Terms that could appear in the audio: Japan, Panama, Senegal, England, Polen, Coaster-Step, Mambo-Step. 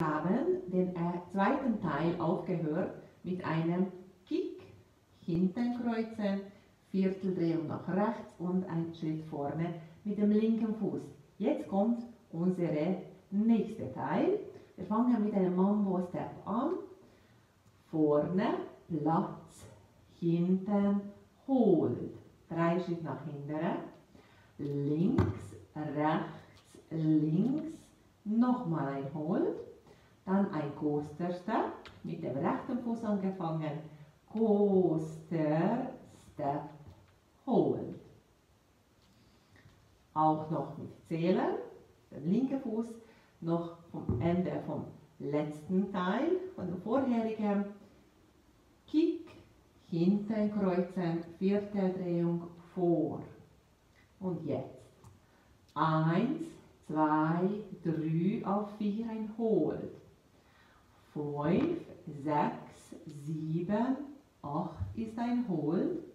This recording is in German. Wir haben den zweiten Teil aufgehört mit einem Kick, hinten kreuzen, Vierteldrehung nach rechts und ein Schritt vorne mit dem linken Fuß. Jetzt kommt unsere nächste Teil. Wir fangen mit einem Mambo-Step an. Vorne, Platz, hinten, hold. 3 Schritt nach hinten. Links, rechts, links. Nochmal ein hold. Dann ein Coaster-Step, mit dem rechten Fuß angefangen, Coaster-Step, hold. Auch noch mit Zählen, den linken Fuß noch vom Ende vom letzten Teil, von dem vorherigen, Kick, hinten kreuzen, Vierteldrehung vor. Und jetzt, 1, 2, 3, auf 4, ein hold. 5, 6, 7, 8 ist ein hold.